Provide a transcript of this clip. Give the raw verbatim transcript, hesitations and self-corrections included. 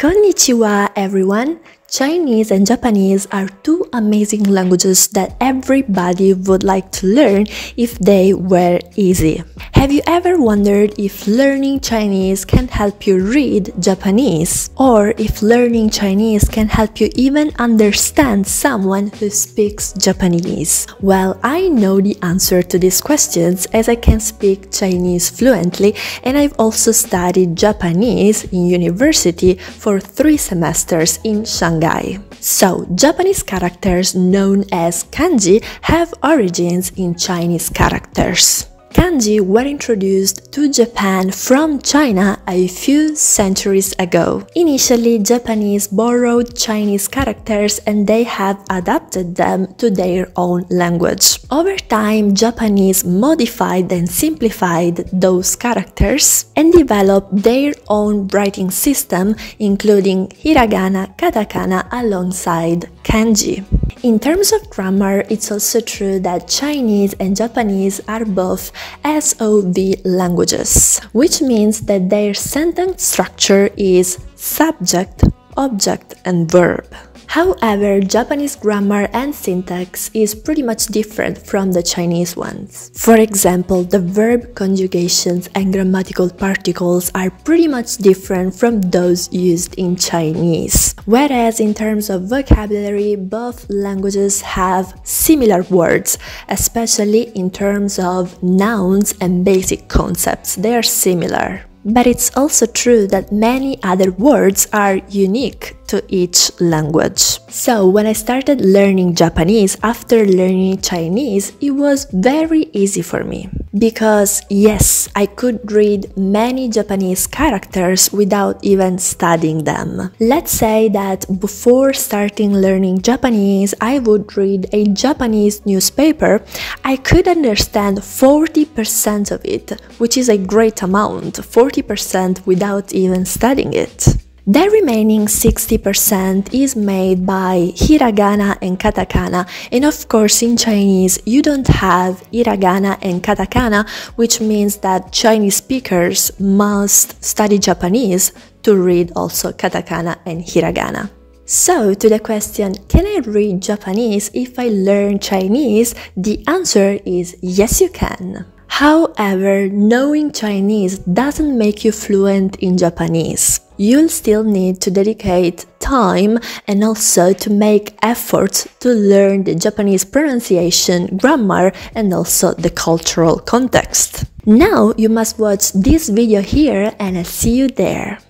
Konnichiwa, everyone! Chinese and Japanese are two amazing languages that everybody would like to learn if they were easy. Have you ever wondered if learning Chinese can help you read Japanese? Or if learning Chinese can help you even understand someone who speaks Japanese? Well, I know the answer to these questions as I can speak Chinese fluently, and I've also studied Japanese in university for for three semesters in Shanghai. So, Japanese characters known as kanji have origins in Chinese characters. Kanji were introduced to Japan from China a few centuries ago. Initially, Japanese borrowed Chinese characters and they have adapted them to their own language. Over time, Japanese modified and simplified those characters and developed their own writing system, including hiragana, katakana alongside kanji. In terms of grammar, it's also true that Chinese and Japanese are both S O V languages, which means that their sentence structure is subject, object, and verb. However, Japanese grammar and syntax is pretty much different from the Chinese ones. For example, the verb conjugations and grammatical particles are pretty much different from those used in Chinese. Whereas in terms of vocabulary, both languages have similar words, especially in terms of nouns and basic concepts. They are similar. But it's also true that many other words are unique to each language. So, when I started learning Japanese after learning Chinese, it was very easy for me. Because, yes, I could read many Japanese characters without even studying them. Let's say that before starting learning Japanese, I would read a Japanese newspaper. I could understand forty percent of it, which is a great amount, forty percent without even studying it. The remaining sixty percent is made by hiragana and katakana, and of course in Chinese you don't have hiragana and katakana, which means that Chinese speakers must study Japanese to read also katakana and hiragana. So, to the question, can I read Japanese if I learn Chinese? The answer is yes, you can. However, knowing Chinese doesn't make you fluent in Japanese. You'll still need to dedicate time and also to make efforts to learn the Japanese pronunciation, grammar, and also the cultural context. Now you must watch this video here, and I'll see you there.